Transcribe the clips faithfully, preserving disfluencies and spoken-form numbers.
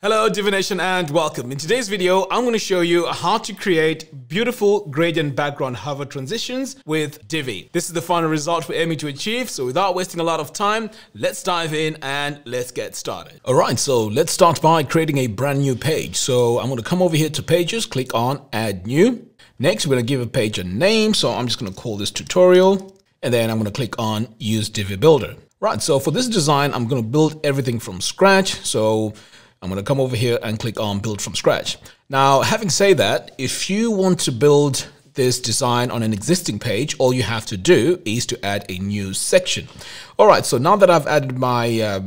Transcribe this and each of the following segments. Hello Divination and welcome. In today's video, I'm going to show you how to create beautiful gradient background hover transitions with Divi. This is the final result we're aiming to achieve, so without wasting a lot of time, let's dive in and let's get started. Alright, so let's start by creating a brand new page. So I'm going to come over here to Pages, click on Add New. Next, we're going to give a page a name, so I'm just going to call this Tutorial, and then I'm going to click on Use Divi Builder. Right, so for this design, I'm going to build everything from scratch, so I'm going to come over here and click on Build from Scratch. Now, having said that, if you want to build this design on an existing page, all you have to do is to add a new section. All right, so now that I've added my uh,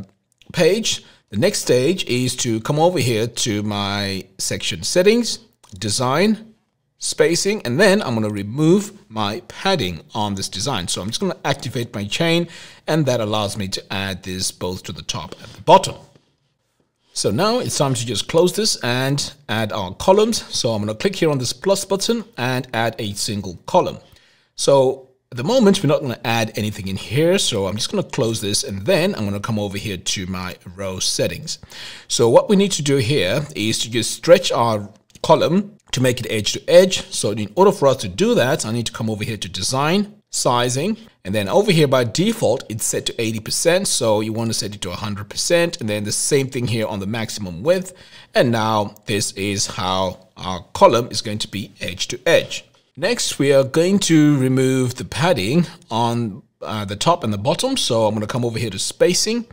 page, the next stage is to come over here to my section settings, design, spacing, and then I'm going to remove my padding on this design. So I'm just going to activate my chain, and that allows me to add this both to the top and the bottom. So now it's time to just close this and add our columns. So I'm going to click here on this plus button and add a single column. So at the moment, we're not going to add anything in here. So I'm just going to close this and then I'm going to come over here to my row settings. So what we need to do here is to just stretch our column to make it edge to edge. So in order for us to do that, I need to come over here to design, sizing, and then over here by default it's set to eighty percent, so you want to set it to one hundred percent, and then the same thing here on the maximum width. And now this is how our column is going to be edge to edge. Next, we are going to remove the padding on uh, the top and the bottom, so I'm going to come over here to spacing,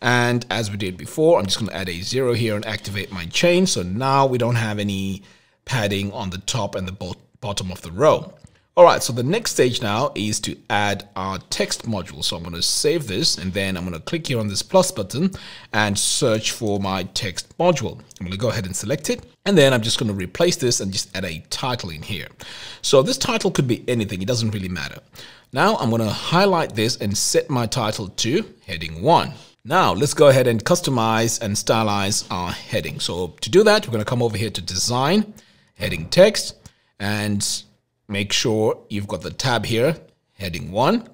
and as we did before, I'm just going to add a zero here and activate my chain. So now we don't have any padding on the top and the bo- bottom of the row. All right, so the next stage now is to add our text module. So I'm going to save this, and then I'm going to click here on this plus button and search for my text module. I'm going to go ahead and select it, and then I'm just going to replace this and just add a title in here. So this title could be anything. It doesn't really matter. Now I'm going to highlight this and set my title to heading one. Now let's go ahead and customize and stylize our heading. So to do that, we're going to come over here to design, heading text, and make sure you've got the tab here, heading one.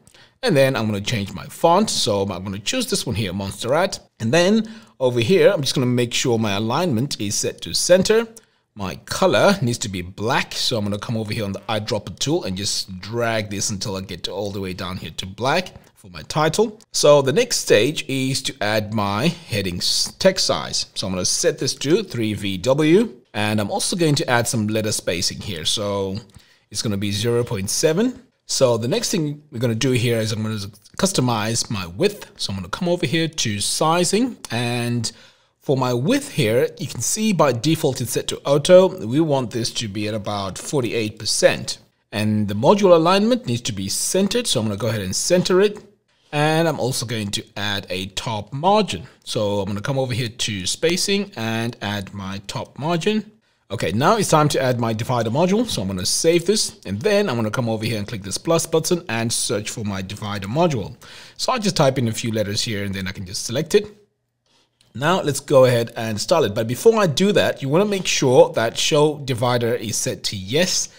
And then I'm going to change my font. So I'm going to choose this one here, Montserrat. And then over here, I'm just going to make sure my alignment is set to center. My color needs to be black. So I'm going to come over here on the eyedropper tool and just drag this until I get to all the way down here to black for my title. So the next stage is to add my heading text size. So I'm going to set this to three V W. And I'm also going to add some letter spacing here. So it's going to be zero point seven. So the next thing we're going to do here is I'm going to customize my width. So I'm going to come over here to sizing. And for my width here, you can see by default it's set to auto. We want this to be at about forty-eight percent. And the module alignment needs to be centered. So I'm going to go ahead and center it. And I'm also going to add a top margin. So I'm going to come over here to spacing and add my top margin. Okay, now it's time to add my divider module. So I'm going to save this, and then I'm going to come over here and click this plus button and search for my divider module. So I just type in a few letters here, and then I can just select it. Now let's go ahead and style it. But before I do that, you want to make sure that show divider is set to yes,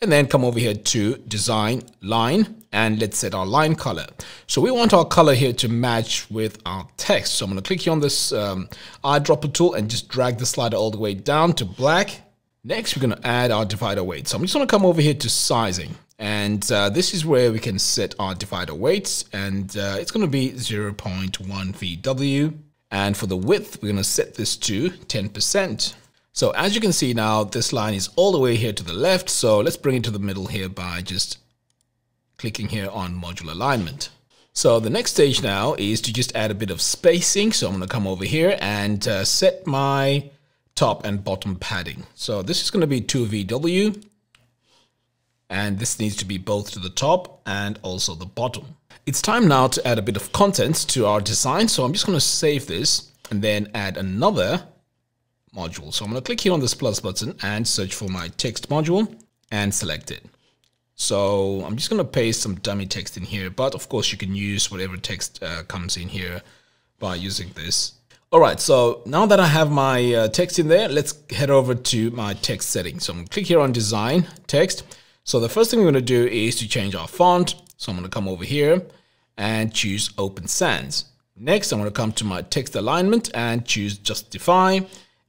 and then come over here to design line, and let's set our line color. So we want our color here to match with our text. So I'm going to click here on this um, eyedropper tool and just drag the slider all the way down to black. Next, we're going to add our divider weight. So I'm just going to come over here to sizing. And uh, this is where we can set our divider weights. And uh, it's going to be zero point one V W. And for the width, we're going to set this to ten percent. So as you can see now, this line is all the way here to the left. So let's bring it to the middle here by just clicking here on module alignment. So the next stage now is to just add a bit of spacing. So I'm going to come over here and uh, set my top and bottom padding. So this is going to be two V W. And this needs to be both to the top and also the bottom. It's time now to add a bit of content to our design. So I'm just going to save this and then add another module. So I'm going to click here on this plus button and search for my text module and select it. So I'm just going to paste some dummy text in here, but of course you can use whatever text uh, comes in here by using this. All right, so now that I have my uh, text in there, let's head over to my text settings. So I'm going to click here on design text. So the first thing we're going to do is to change our font. So I'm going to come over here and choose Open Sans. Next, I'm going to come to my text alignment and choose Justify.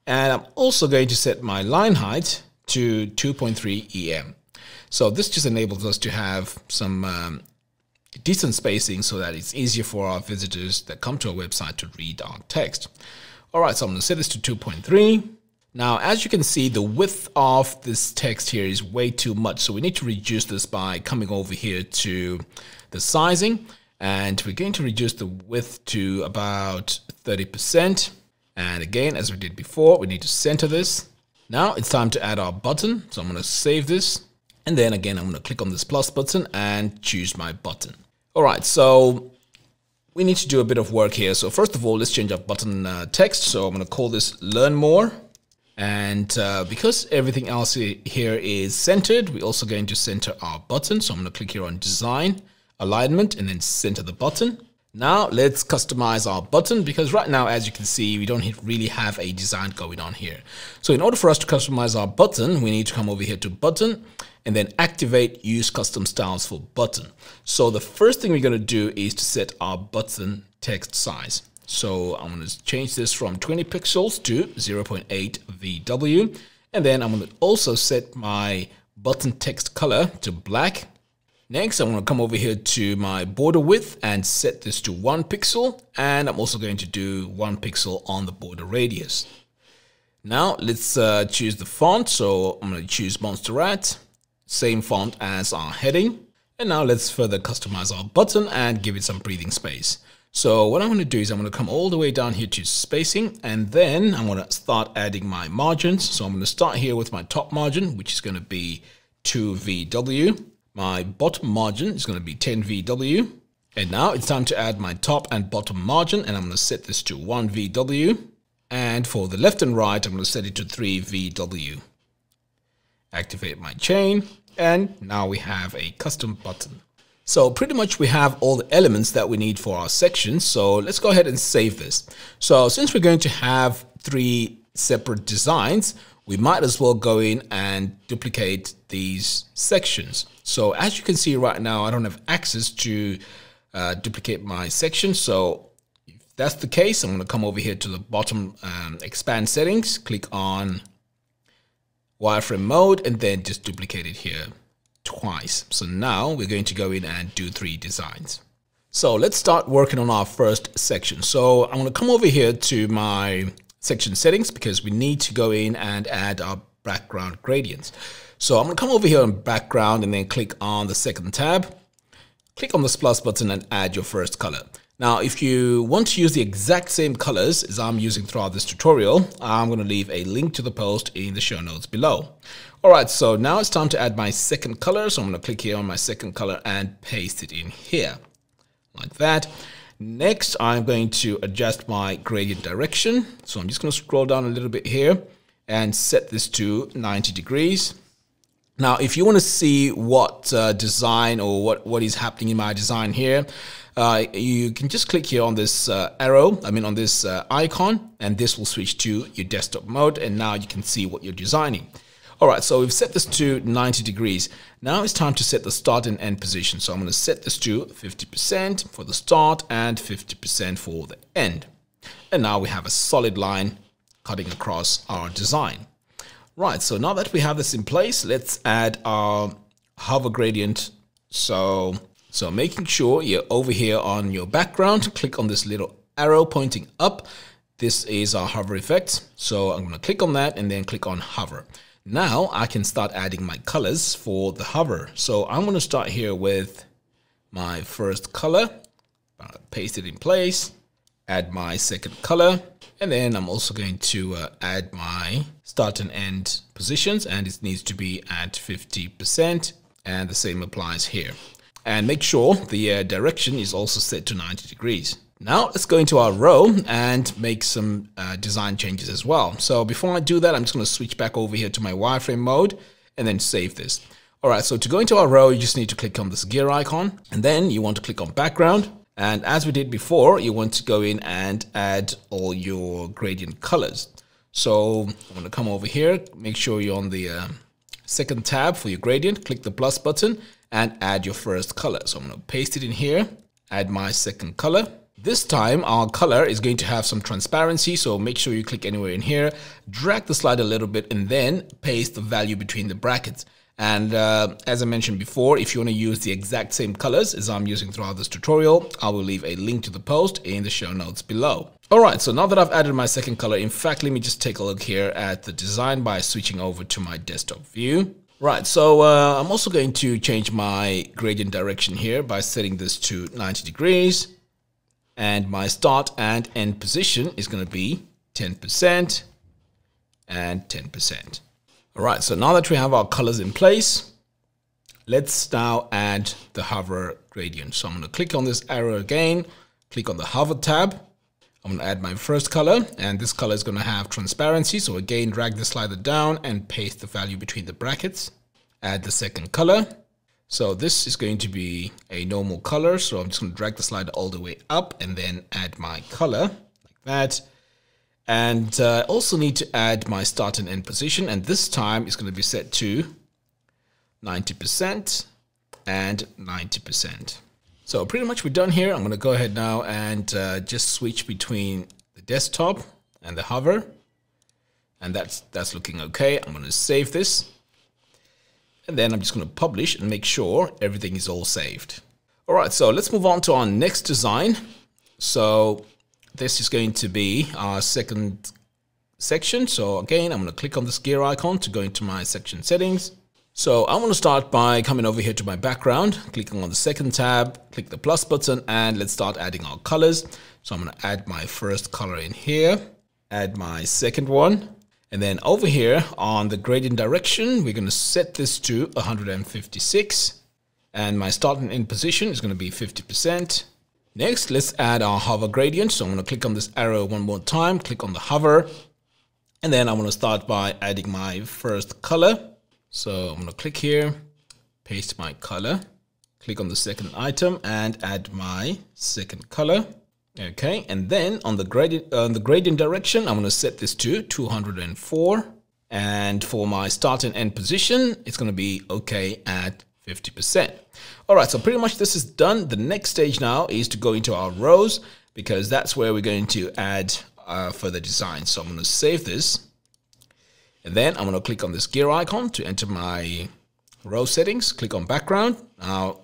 And I'm also going to set my line height to two point three E M. So this just enables us to have some um, decent spacing so that it's easier for our visitors that come to our website to read our text. All right, so I'm going to set this to two point three. Now, as you can see, the width of this text here is way too much. So we need to reduce this by coming over here to the sizing. And we're going to reduce the width to about thirty percent. And again, as we did before, we need to center this. Now it's time to add our button. So I'm going to save this. And then again, I'm going to click on this plus button and choose my button. All right, so we need to do a bit of work here. So first of all, let's change our button uh, text. So I'm going to call this Learn More. And uh, because everything else here is centered, we're also going to center our button. So I'm going to click here on Design, Alignment, and then center the button. Now let's customize our button, because right now, as you can see, we don't really have a design going on here. So in order for us to customize our button, we need to come over here to Button and then activate Use Custom Styles for Button. So the first thing we're going to do is to set our button text size. So I'm going to change this from twenty pixels to zero point eight V W. And then I'm going to also set my button text color to black. Next, I'm going to come over here to my border width and set this to one pixel. And I'm also going to do one pixel on the border radius. Now let's uh, choose the font. So I'm going to choose Montserrat, same font as our heading. And now let's further customize our button and give it some breathing space. So what I'm going to do is I'm going to come all the way down here to spacing, and then I'm going to start adding my margins. So I'm going to start here with my top margin, which is going to be two V W. My bottom margin is going to be ten V W. And now it's time to add my top and bottom margin, and I'm going to set this to one V W. And for the left and right, I'm going to set it to three V W. Activate my chain, and now we have a custom button. So pretty much we have all the elements that we need for our section. So let's go ahead and save this. So since we're going to have three separate designs, we might as well go in and duplicate these sections. So as you can see right now, I don't have access to uh, duplicate my section. So if that's the case, I'm going to come over here to the bottom, um, expand settings, click on wireframe mode, and then just duplicate it here twice. So now we're going to go in and do three designs. So let's start working on our first section. So I'm going to come over here to my section settings, because we need to go in and add our background gradients. So I'm going to come over here on background and then click on the second tab, click on this plus button and add your first color. Now, if you want to use the exact same colors as I'm using throughout this tutorial, I'm going to leave a link to the post in the show notes below. All right, so now it's time to add my second color. So I'm going to click here on my second color and paste it in here like that. Next, I'm going to adjust my gradient direction. So I'm just going to scroll down a little bit here and set this to ninety degrees. Now, if you want to see what uh, design or what, what is happening in my design here, uh, you can just click here on this uh, arrow, I mean on this uh, icon, and this will switch to your desktop mode, and now you can see what you're designing. All right, so we've set this to ninety degrees. Now it's time to set the start and end position. So I'm going to set this to fifty percent for the start and fifty percent for the end. And now we have a solid line cutting across our design. Right, so now that we have this in place, let's add our hover gradient. So, so making sure you're over here on your background, click on this little arrow pointing up. This is our hover effect. So I'm going to click on that and then click on hover. Now I can start adding my colors for the hover. So I'm going to start here with my first color, paste it in place, add my second color. And then I'm also going to uh, add my start and end positions, and it needs to be at fifty percent, and the same applies here. And make sure the uh, direction is also set to ninety degrees. Now let's go into our row and make some uh, design changes as well. So before I do that, I'm just going to switch back over here to my wireframe mode and then save this. All right, so to go into our row, you just need to click on this gear icon, and then you want to click on background. And as we did before, you want to go in and add all your gradient colors. So I'm going to come over here, make sure you're on the uh, second tab for your gradient, click the plus button and add your first color. So I'm going to paste it in here, add my second color. This time our color is going to have some transparency, so make sure you click anywhere in here, drag the slide a little bit, and then paste the value between the brackets. And uh, as I mentioned before, if you want to use the exact same colors as I'm using throughout this tutorial, I will leave a link to the post in the show notes below. Alright, so now that I've added my second color, in fact, let me just take a look here at the design by switching over to my desktop view. Right, so uh, I'm also going to change my gradient direction here by setting this to ninety degrees. And my start and end position is going to be ten percent and ten percent. All right, so now that we have our colors in place, let's now add the hover gradient. So I'm going to click on this arrow again, click on the hover tab. I'm going to add my first color, and this color is going to have transparency. So again, drag the slider down and paste the value between the brackets. Add the second color. So this is going to be a normal color. So I'm just going to drag the slider all the way up and then add my color like that. And I uh, also need to add my start and end position. And this time it's going to be set to ninety percent and ninety percent. So pretty much we're done here. I'm going to go ahead now and uh, just switch between the desktop and the hover. And that's, that's looking okay. I'm going to save this. And then I'm just going to publish and make sure everything is all saved. All right, so let's move on to our next design. So this is going to be our second section. So again, I'm going to click on this gear icon to go into my section settings. So I want to start by coming over here to my background, clicking on the second tab, click the plus button, and let's start adding our colors. So I'm going to add my first color in here, add my second one. And then over here on the gradient direction, we're going to set this to one hundred fifty-six. And my start and end position is going to be fifty percent. Next, let's add our hover gradient. So I'm going to click on this arrow one more time, click on the hover, and then I'm going to start by adding my first color. So I'm going to click here, paste my color, click on the second item and add my second color. Okay, and then on the gradient, on the gradient direction, I'm going to set this to two hundred four. And for my start and end position, it's going to be okay at fifty percent. All right, so pretty much this is done. The next stage now is to go into our rows, because that's where we're going to add uh, further design. So I'm going to save this, and then I'm going to click on this gear icon to enter my row settings, click on background. Now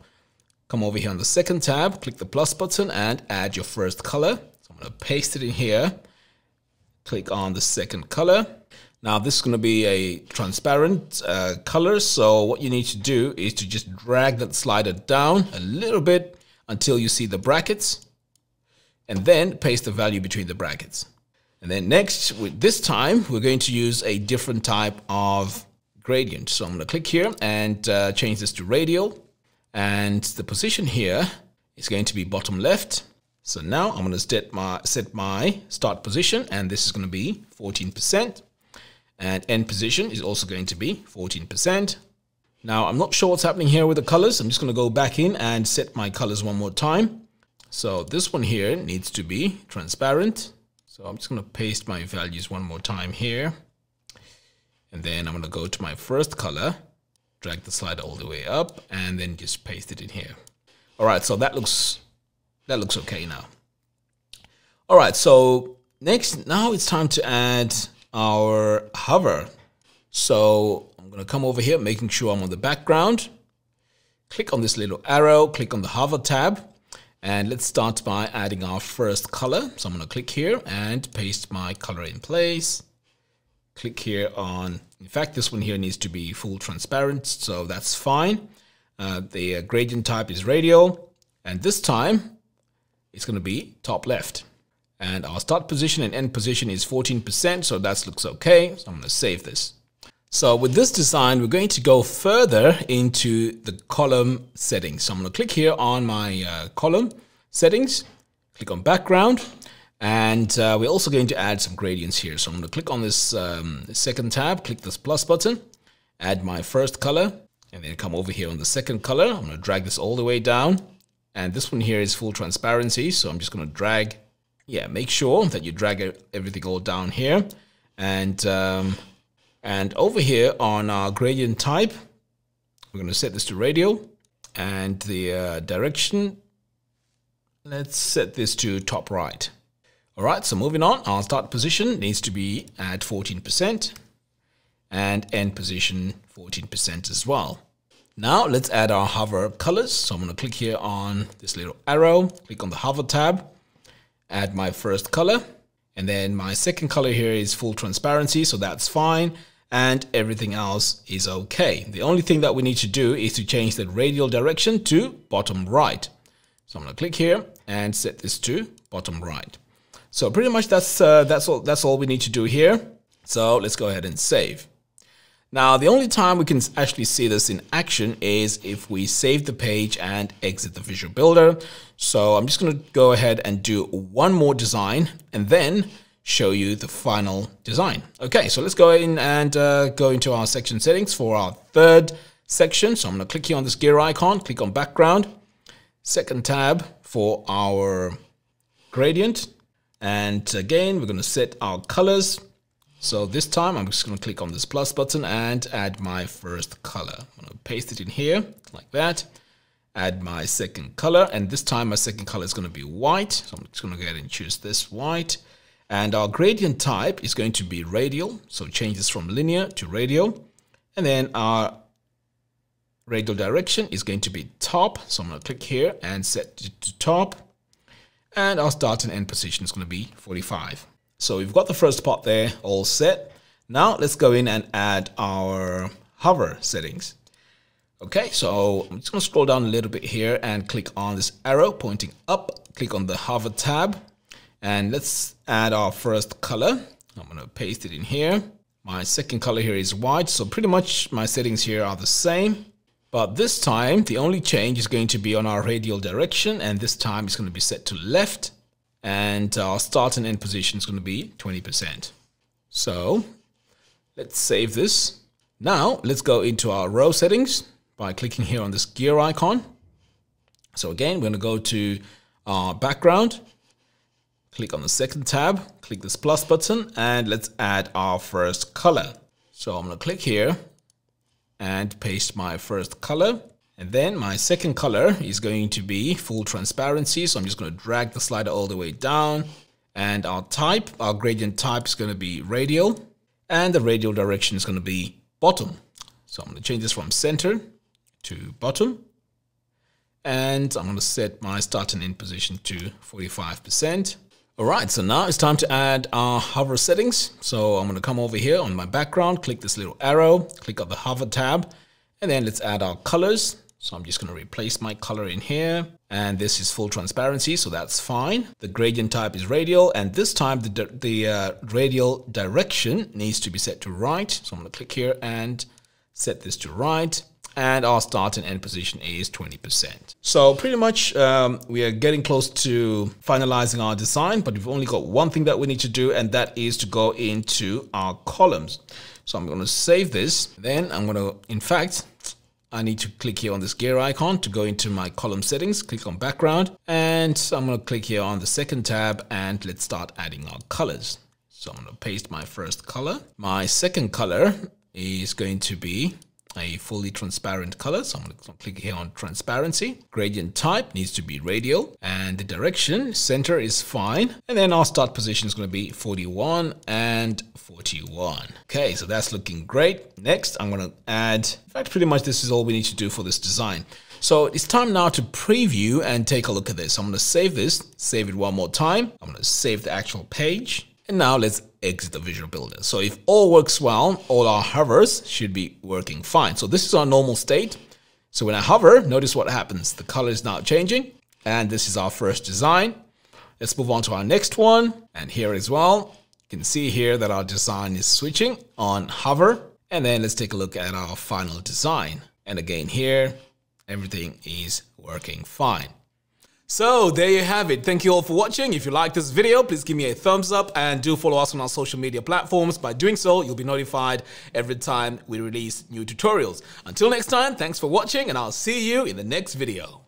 come over here on the second tab, click the plus button and add your first color. So I'm going to paste it in here, click on the second color. Now this is going to be a transparent uh, color, so what you need to do is to just drag that slider down a little bit until you see the brackets, and then paste the value between the brackets. And then next, with this time, we're going to use a different type of gradient. So I'm going to click here and uh, change this to radial, and the position here is going to be bottom left. So now I'm going to set my, set my start position, and this is going to be fourteen percent. And end position is also going to be fourteen percent. Now, I'm not sure what's happening here with the colors. I'm just going to go back in and set my colors one more time. So this one here needs to be transparent. So I'm just going to paste my values one more time here. And then I'm going to go to my first color, drag the slider all the way up, and then just paste it in here. All right, so that looks, that looks okay now. All right, so next, now it's time to add our hover. So I'm going to come over here, making sure I'm on the background, click on this little arrow, click on the hover tab, and let's start by adding our first color. So I'm going to click here and paste my color in place, click here on, in fact, this one here needs to be full transparent, so that's fine. Uh, the uh, gradient type is radial, and this time it's going to be top left. And our start position and end position is fourteen percent, so that looks okay. So I'm going to save this. So with this design, we're going to go further into the column settings. So I'm going to click here on my uh, column settings, click on background, and uh, we're also going to add some gradients here. So I'm going to click on this um, second tab, click this plus button, add my first color, and then come over here on the second color. I'm going to drag this all the way down, and this one here is full transparency, so I'm just going to drag. Yeah, make sure that you drag everything all down here. And um, and over here on our gradient type, we're going to set this to radial. And the uh, direction, Let's set this to top right. All right, so moving on, our start position needs to be at fourteen percent and end position fourteen percent as well. Now let's add our hover colors. So I'm going to click here on this little arrow, click on the hover tab, add my first color, and then my second color here is full transparency, so that's fine, and everything else is okay. The only thing that we need to do is to change the radial direction to bottom right. So I'm going to click here and set this to bottom right. So pretty much that's uh, that's all that's all we need to do here. So let's go ahead and save. Now, the only time we can actually see this in action is if we save the page and exit the Visual Builder. So I'm just going to go ahead and do one more design and then show you the final design. Okay, so let's go in and uh, go into our section settings for our third section. So I'm going to click here on this gear icon, click on background, second tab for our gradient. And again, we're going to set our colors. So this time I'm just going to click on this plus button and add my first color. I'm going to paste it in here like that, add my second color, and this time my second color is going to be white. So I'm just going to go ahead and choose this white, and our gradient type is going to be radial. So change this from linear to radial, and then our radial direction is going to be top. So I'm going to click here and set it to top, and our start and end position is going to be forty-five. So we've got the first part there all set. Now let's go in and add our hover settings. Okay, so I'm just going to scroll down a little bit here and click on this arrow pointing up. Click on the hover tab and let's add our first color. I'm going to paste it in here. My second color here is white. So pretty much my settings here are the same. But this time the only change is going to be on our radial direction, and this time it's going to be set to left. And our start and end position is going to be twenty percent. So let's save this. Now let's go into our row settings by clicking here on this gear icon. So again, we're going to go to our background, click on the second tab, click this plus button, and let's add our first color. So I'm going to click here and paste my first color. And then my second color is going to be full transparency. So I'm just going to drag the slider all the way down, and our type, our gradient type is going to be radial, and the radial direction is going to be bottom. So I'm going to change this from center to bottom, and I'm going to set my start and end position to forty-five percent. All right, so now it's time to add our hover settings. So I'm going to come over here on my background, click this little arrow, click on the hover tab, and then let's add our colors. So I'm just going to replace my color in here, and this is full transparency, so that's fine. The gradient type is radial, and this time the, the uh, radial direction needs to be set to right. So I'm going to click here and set this to right, and our start and end position is twenty percent. So pretty much um, we are getting close to finalizing our design, but we've only got one thing that we need to do, and that is to go into our columns. So I'm going to save this. Then I'm going to, in fact, I need to click here on this gear icon to go into my column settings, click on background, and I'm going to click here on the second tab and let's start adding our colors. So I'm going to paste my first color. My second color is going to be a fully transparent color. So I'm going to click here on transparency. Gradient type needs to be radial, and the direction center is fine. And then our start position is going to be forty-one and forty-one. Okay, so that's looking great. Next, I'm going to add, in fact, pretty much this is all we need to do for this design. So it's time now to preview and take a look at this. I'm going to save this, save it one more time. I'm going to save the actual page. And now let's exit the Visual Builder. So if all works well, all our hovers should be working fine. So this is our normal state. So when I hover, notice what happens. The color is now changing, and this is our first design. Let's move on to our next one. And here as well, you can see here that our design is switching on hover. And then let's take a look at our final design. And again here, everything is working fine. So there you have it. Thank you all for watching. If you like this video, please give me a thumbs up and do follow us on our social media platforms. By doing so, you'll be notified every time we release new tutorials. Until next time, thanks for watching, and I'll see you in the next video.